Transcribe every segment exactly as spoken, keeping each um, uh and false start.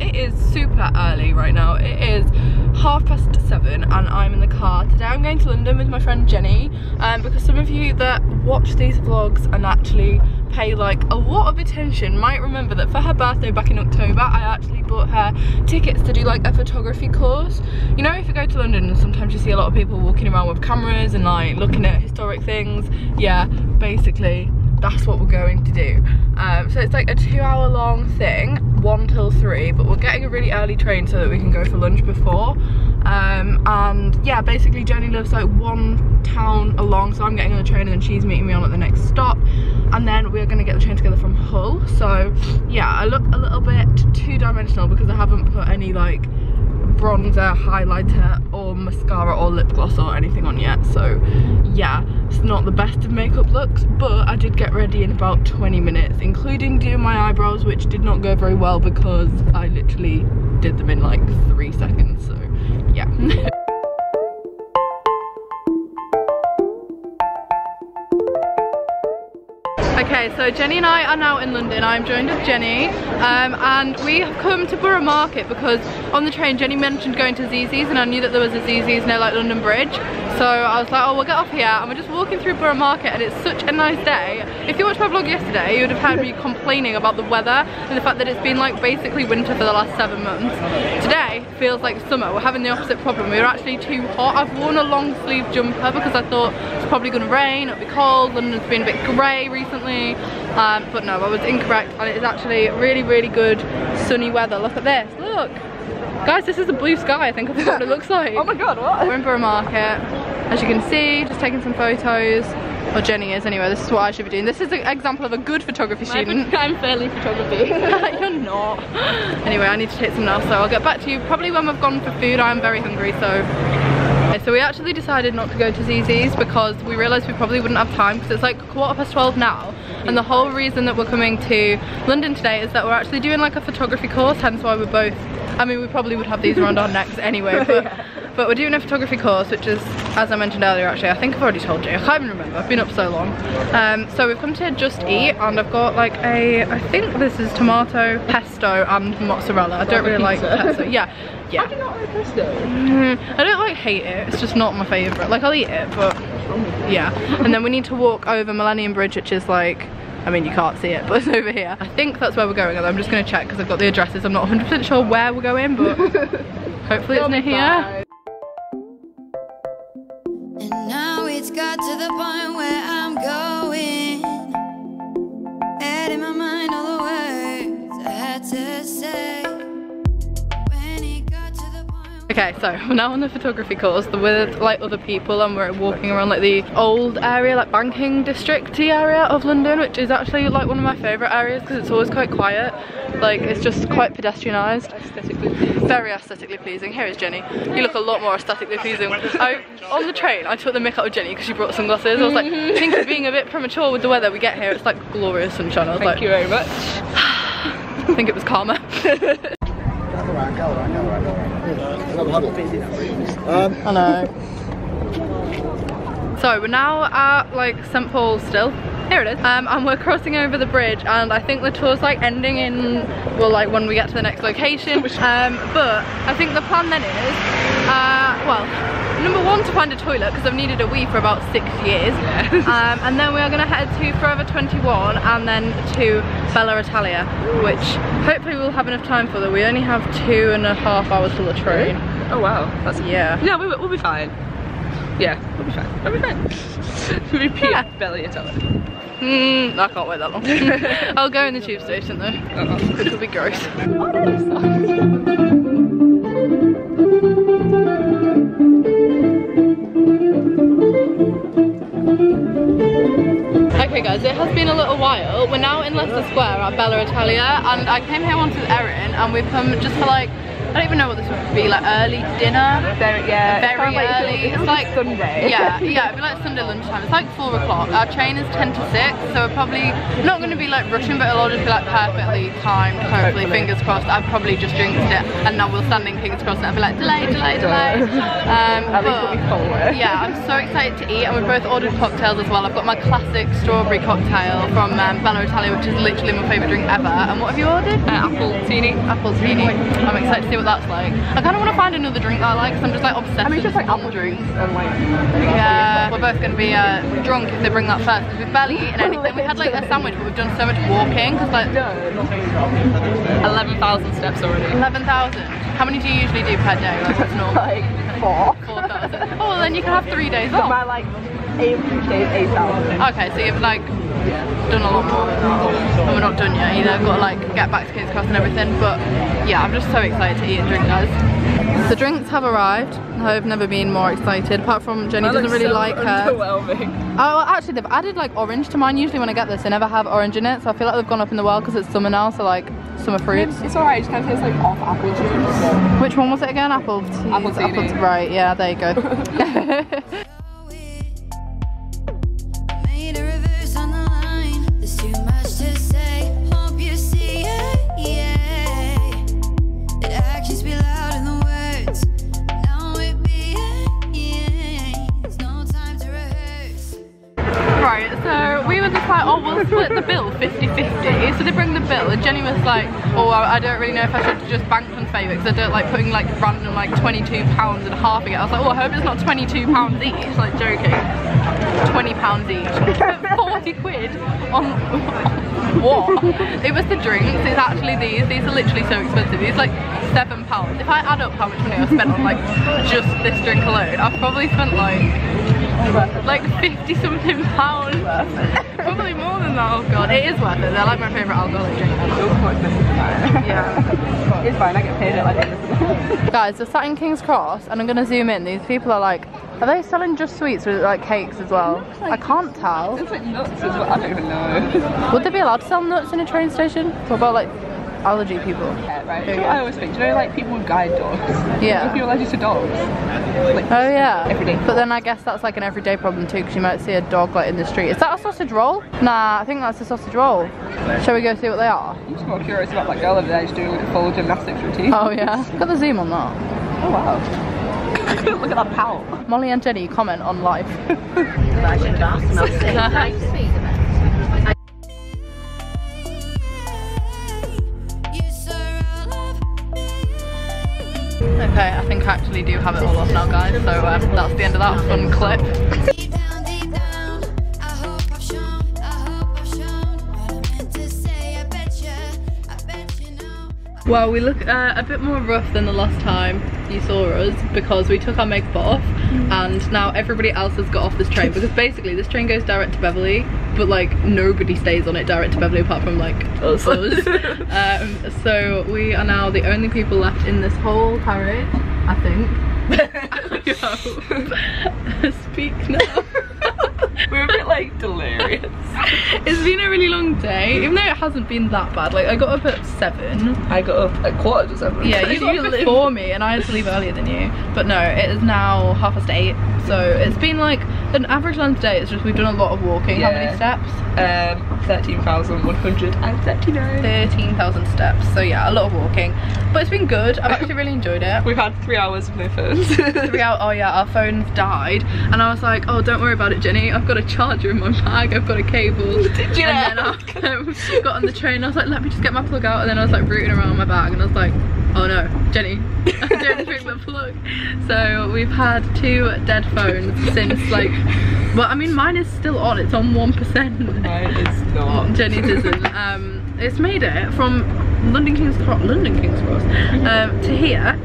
Well, it is super early right now. It is half past seven and I'm in the car. Today I'm going to London with my friend Jenny, um, because some of you that watch these vlogs and actually pay like a lot of attention might remember that for her birthday back in October I actually bought her tickets to do like a photography course. You know, if you go to London and sometimes you see a lot of people walking around with cameras and like looking at historic things, yeah, basically that's what we're going to do. Um, so it's like a two hour long thing, one till three, but we're getting a really early train so that we can go for lunch before. Um, and yeah, basically Jenny lives like one town along, so I'm getting on the train and then she's meeting me on at the next stop. And then we're gonna get the train together from Hull. So yeah, I look a little bit two dimensional because I haven't put any like bronzer, highlighter or mascara or lip gloss or anything on yet, so yeah, it's not the best of makeup looks, but I did get ready in about twenty minutes, including doing my eyebrows, which did not go very well because I literally did them in like three seconds, so yeah. Okay, so Jenny and I are now in London. I'm joined with Jenny, um, and we have come to Borough Market because on the train Jenny mentioned going to Zizzi's and I knew that there was a Zizzi's near like London Bridge. So I was like, oh, we'll get off here, and we're just walking through Borough Market and it's such a nice day. If you watched my vlog yesterday, you would have heard me complaining about the weather and the fact that it's been like basically winter for the last seven months. Today feels like summer. We're having the opposite problem. We're actually too hot. I've worn a long sleeve jumper because I thought it's probably gonna rain, it'll be cold, London's been a bit grey recently. Um, but no, I was incorrect, and it is actually really, really good sunny weather. Look at this, look. Guys, this is a blue sky, I think that's what it looks like. Oh my god, what? We're in Borough Market, as you can see, just taking some photos. Or Jenny is anyway, this is what I should be doing. This is an example of a good photography student. I'm fairly photography. You're not. Anyway, I need to take some now, so I'll get back to you probably when we've gone for food. I'm very hungry, so... So we actually decided not to go to Zizzi's because we realised we probably wouldn't have time because it's like quarter past twelve now, and the whole reason that we're coming to London today is that we're actually doing like a photography course, hence why we're both, I mean we probably would have these around our necks anyway, but, yeah. But we're doing a photography course, which is, as I mentioned earlier actually, I think I've already told you, I can't even remember, I've been up so long. Um, so we've come to Just Eat and I've got like a, I think this is tomato pesto and mozzarella, I don't really like pesto, yeah. Yeah. I do not like pesto. Mm, I don't like hate it, it's just not my favourite. Like I'll eat it, but yeah. And then we need to walk over Millennium Bridge, which is like, I mean you can't see it, but it's over here. I think that's where we're going, I'm just going to check because I've got the addresses. I'm not one hundred percent sure where we're going, but hopefully it's near here. And now it's got to the point where I'm going. Had in my mind all the words I had to say. Okay, so we're now on the photography course. We're with like other people and we're walking around like the old area, like banking districty area of London, which is actually like one of my favourite areas because it's always quite quiet. Like it's just quite pedestrianised. Aesthetically pleasing. Very aesthetically pleasing. Here is Jenny. You look a lot more aesthetically pleasing. I, on the train, I took the mick out of Jenny because she brought sunglasses. I was like, I think it's being a bit premature with the weather. We get here, it's like glorious sunshine. I was Thank like, you very much. I think it was karma. Around, go around, go around, go around. Um, hello. So we're now at like Saint Paul's still. Here it is. Um, and we're crossing over the bridge, and I think the tour's like ending in, well, like when we get to the next location. Um, but I think the plan then is, uh, well. Number one, to find a toilet because I've needed a wee for about six years. Yeah. Um, and then we are going to head to Forever twenty-one and then to Bella Italia, which hopefully we'll have enough time for, though we only have two and a half hours till the train. Oh wow, that's yeah. No, we, we'll be fine. Yeah, we'll be fine. We'll be fine. We'll be yeah. Bella Italia. Mm, I can't wait that long. I'll go in the tube station though, uh-uh. Which will be gross. Okay guys, it has been a little while. We're now in Leicester Square at Bella Italia and I came here once with Erin and we've come just for like I don't even know what this would be, like early dinner. Very, yeah. Very it's early. Like, it's like Sunday. Yeah, yeah, it'd be like Sunday lunchtime. It's like four o'clock. Our train is ten to six, so we're probably not going to be like rushing, but it'll all just be like perfectly timed. Hopefully, hopefully. Fingers crossed. I've probably just jinxed it, and now we'll stand in King's Cross and I'll be like delay, delay, delay. Um, At least we'll be forward. Yeah, I'm so excited to eat, and we've both ordered cocktails as well. I've got my classic strawberry cocktail from um, Bella Italia, which is literally my favourite drink ever. And what have you ordered? Uh, apple teeny. Apple teeny. I'm excited to see what that's like. I kind of want to find another drink that I like, because I'm just like obsessed. I mean, just like apple drinks and like. Yeah, we're both gonna be uh, drunk if they bring that first, because we've barely eaten anything. We had like a sandwich, but we've done so much walking, because like eleven thousand steps already. Eleven thousand. How many do you usually do per day? Like what's normal? Like four. Four thousand. Oh, well, then you can have three days off. My like eight days, eight thousand. Okay, so you've like. Done a lot more, and we're not done yet either. I've got to like get back to King's Cross and everything, but yeah, I'm just so excited to eat and drink, guys. The drinks have arrived. I've never been more excited, apart from Jenny doesn't really like her. Oh, actually they've added like orange to mine. Usually when I get this they never have orange in it, so I feel like they've gone up in the world because it's summer now, so like summer fruits. It's alright, it just kind of tastes like off apple juice. Which one was it again? Apple tea. Apple tea. Right, yeah, there you go. Oh, we'll split the bill fifty fifty. So they bring the bill, and Jenny was like, oh, I don't really know if I should just bank transfer you, because I don't like putting like random like twenty-two pounds and a half again. I was like, oh, I hope it's not twenty-two pounds each, like joking. twenty pounds each. forty quid on what? It was the drinks, it's actually these. These are literally so expensive. These like seven pounds. If I add up how much money I've spent on like just this drink alone, I've probably spent like like fifty something pounds. Probably more than that. Oh god, it is worth it. They're like my favourite alcoholic drink. Yeah. It's fine, I get paid it like this. Guys, we're sat in King's Cross and I'm gonna zoom in. These people are like, are they selling just sweets or like cakes as well? Like, I can't tell. It's like nuts as well, I don't even know. Would they be allowed to sell nuts in a train station? What about like allergy people? Yeah, right. Do you know what I always think? Do you know like people with guide dogs? Yeah. People allergic to dogs. Like, oh yeah. Everyday. But then I guess that's like an everyday problem too, because you might see a dog like in the street. Is that a sausage roll? Nah, I think that's a sausage roll. Shall we go see what they are? I'm just more curious about that girl over there. She's doing like a full gymnastics routine. Oh yeah. Got the zoom on that. Oh wow. Look at that pout. Molly and Jenny comment on life. Imagine that. Okay, I think I actually do have it all off now, guys, so uh, that's the end of that fun clip. Well, we look uh, a bit more rough than the last time you saw us, because we took our makeup off, mm-hmm. and now everybody else has got off this train, because basically this train goes direct to Beverley, but like nobody stays on it direct to Beverley apart from like us. Um, so we are now the only people left in this whole parade, I think. Speak now. We're a bit like delirious. It's been a really long day, even though it hasn't been that bad. Like I got up at seven. I got up at quarter to seven. Yeah, you got up before me, and I had to leave earlier than you. But no, it is now half past eight. So it's been like an average length day. It's just we've done a lot of walking. Yeah. How many steps? Um, thirteen thousand one hundred and thirty-nine. Thirteen thousand steps. So yeah, a lot of walking, but it's been good. I've actually really enjoyed it. We've had three hours of no phones. three hours. Oh yeah, our phones died, and I was like, oh, don't worry about it, Jenny. I've got a charger in my bag. I've got a cable. Did you? And know? Then I um, got on the train. I was like, let me just get my plug out, and then I was like rooting around my bag, and I was like, oh no, Jenny, I don't drink my plug. So we've had two dead phones since like, well, I mean mine is still on, it's on one percent. Mine is not. Jenny's isn't. Um, it's made it from London King's Cross, London King's Cross, um, to here.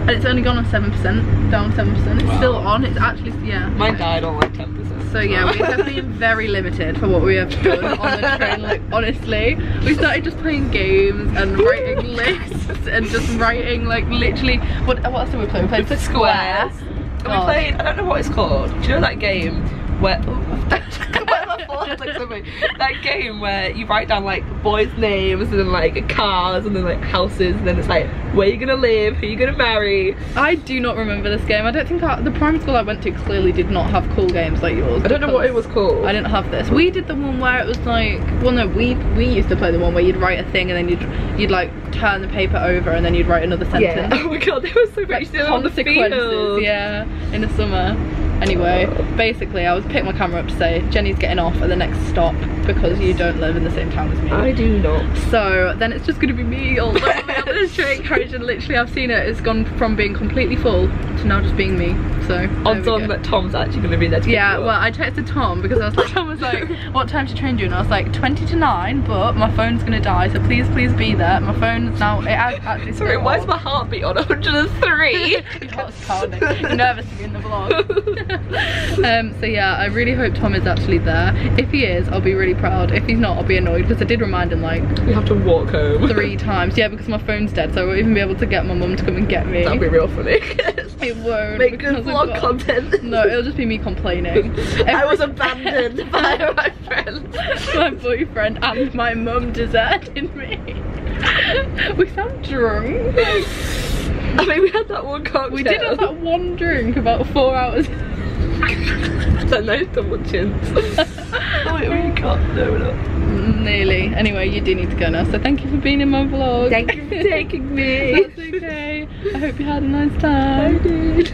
And it's only gone on seven percent, down seven percent. It's wow. Still on, it's actually, yeah. Mine died on like ten percent. So yeah, we have been very limited for what we have done on the train, like honestly. We started just playing games and writing lists and just writing like literally, what, what else did we play? We played the squares. And we played, I don't know what it's called. Do you know that game where... That game where you write down like boys' names and then like cars and then like houses and then it's like where you're gonna live, who you're gonna marry. I do not remember this game. I don't think I, the primary school I went to clearly did not have cool games like yours. I don't know what it was called. I didn't have this. We did the one where it was like, well no, we we used to play the one where you'd write a thing and then you'd you'd like turn the paper over and then you'd write another sentence. Yeah. Oh my god, there was so much like, on the field. Yeah, in the summer. Anyway, basically I was picking my camera up to say Jenny's getting off at the next stop because you don't live in the same town as me. I do not. So then it's just going to be me all over this train carriage, and literally I've seen it. It's gone from being completely full to now just being me. So odds on that Tom's actually going to be there. To yeah, well I texted Tom because I was like, Tom was like, what time's your train due? And I was like, twenty to nine, but my phone's going to die, so please, please be there. My phone's now, it actually sorry, why is my heartbeat on one hundred and three? Your heart's pounding. You're nervous to be in the vlog. um, so yeah, I really hope Tom is actually there. If he is, I'll be really proud. If he's not, I'll be annoyed because I did remind him like we have to walk home three times. Yeah, because my phone's dead, so I won't even be able to get my mum to come and get me. That'll be real funny. It won't. Make good vlog content. No, it'll just be me complaining. I was abandoned by my friends. My boyfriend and my mum deserted me. We sound drunk. I mean, we had that one cocktail. We did have that one drink about four hours. That nice double chins. Oh wait, we can't, no we're not. Nearly. Anyway, you do need to go now, so thank you for being in my vlog. Thank you for taking me. That's okay. I hope you had a nice time. I did.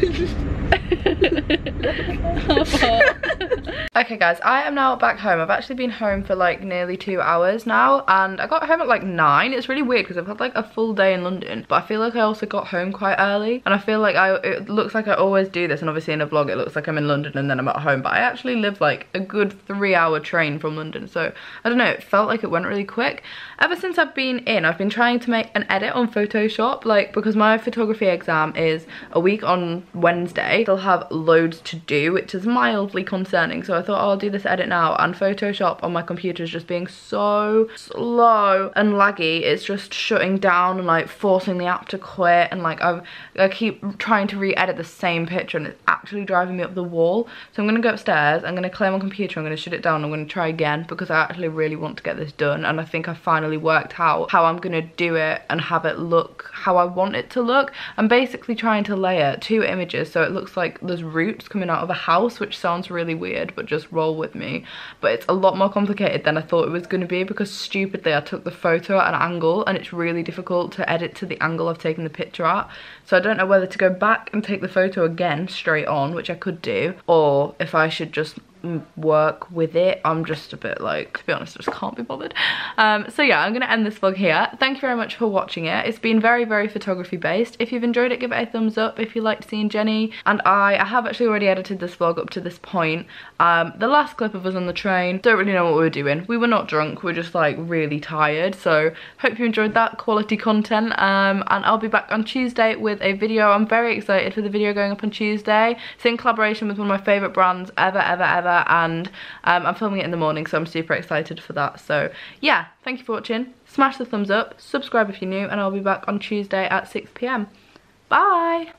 Okay guys, I am now back home. I've actually been home for like nearly two hours now, and I got home at like nine. It's really weird because I've had like a full day in London, but I feel like I also got home quite early, and I feel like I it looks like I always do this, and obviously in a vlog it looks like I'm in London and then I'm at home, but I actually live like a good three hour train from London, so I don't know, it felt like it went really quick. Ever since I've been in, I've been trying to make an edit on Photoshop, like because my photography exam is a week on Wednesday. They'll have loads to do, which is mildly concerning, so I I thought, oh, I'll do this edit now, and Photoshop on my computer is just being so slow and laggy. It's just shutting down and like forcing the app to quit, and like I've, I keep trying to re-edit the same picture and it's actually driving me up the wall. So I'm gonna go upstairs, I'm gonna clear my computer, I'm gonna shut it down, I'm gonna try again because I actually really want to get this done, and I think I finally worked out how I'm gonna do it and have it look how I want it to look. I'm basically trying to layer two images so it looks like there's roots coming out of a house, which sounds really weird, but just Just roll with me. But it's a lot more complicated than I thought it was going to be because stupidly I took the photo at an angle, and it's really difficult to edit to the angle I've taken the picture at, so I don't know whether to go back and take the photo again straight on, which I could do, or if I should just work with it. I'm just a bit like, to be honest, I just can't be bothered. Um, so yeah, I'm gonna end this vlog here. Thank you very much for watching it. It's been very, very photography based. If you've enjoyed it, give it a thumbs up. If you liked seeing Jenny and I, I have actually already edited this vlog up to this point. Um, the last clip of us on the train, don't really know what we were doing. We were not drunk, we we're just like really tired. So hope you enjoyed that quality content. Um, and I'll be back on Tuesday with a video. I'm very excited for the video going up on Tuesday. It's in collaboration with one of my favorite brands ever, ever, ever. And um, I'm filming it in the morning, so I'm super excited for that. So yeah, thank you for watching. Smash the thumbs up, subscribe if you're new, and I'll be back on Tuesday at six p m Bye.